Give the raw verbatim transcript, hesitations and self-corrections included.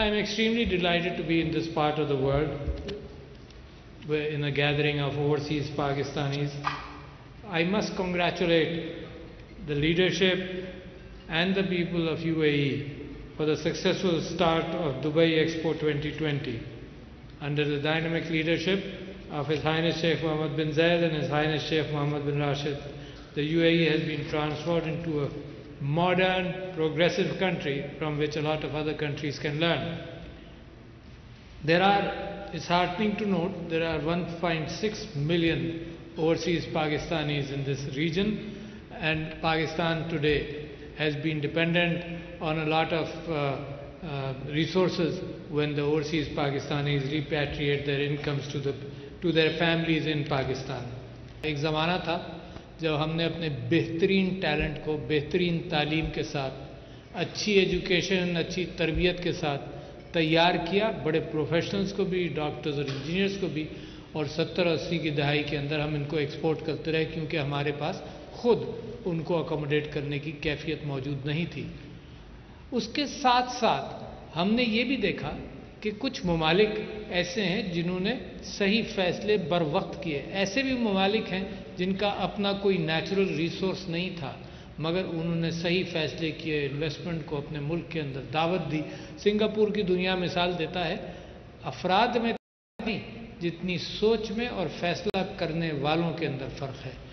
I am extremely delighted to be in this part of the world, where in a gathering of overseas Pakistanis. I must congratulate the leadership and the people of U A E for the successful start of Dubai Expo twenty twenty under the dynamic leadership of His Highness Sheikh Mohammed bin Zayed and His Highness Sheikh Mohammed bin Rashid. The U A E has been transformed into a modern, progressive country from which a lot of other countries can learn. There are, it's heartening to note, there are one point six million overseas Pakistanis in this region, and Pakistan today has been dependent on a lot of uh, uh, resources when the overseas Pakistanis repatriate their incomes to, the, to their families in Pakistan. एक ज़माना था जब हमने अपने बेहतरीन talent को बेहतरीन तालीम के साथ, अच्छी एजुकेशन, अच्छी तरबियत के साथ तैयार किया, बड़े प्रोफेशनल्स को भी, डॉक्टर्स और इंजीनियर्स को भी, और सत्तर अस्सी की दहाई के अंदर हम इनको एक्सपोर्ट करते रहे क्योंकि हमारे पास खुद उनको अकोमोडेट करने की कैफियत मौजूद नहीं थी। उसके साथ साथ हमने ये भी देखा कि कुछ ममालिक ऐसे हैं जिन्होंने सही फैसले बर वक्त किए। ऐसे भी ममालिक हैं जिनका अपना कोई नेचुरल रिसोर्स नहीं था, मगर उन्होंने सही फैसले किए, इन्वेस्टमेंट को अपने मुल्क के अंदर दावत दी। सिंगापुर की दुनिया मिसाल देता है, अफराद में नहीं जितनी सोच में और फैसला करने वालों के अंदर फ़र्क है।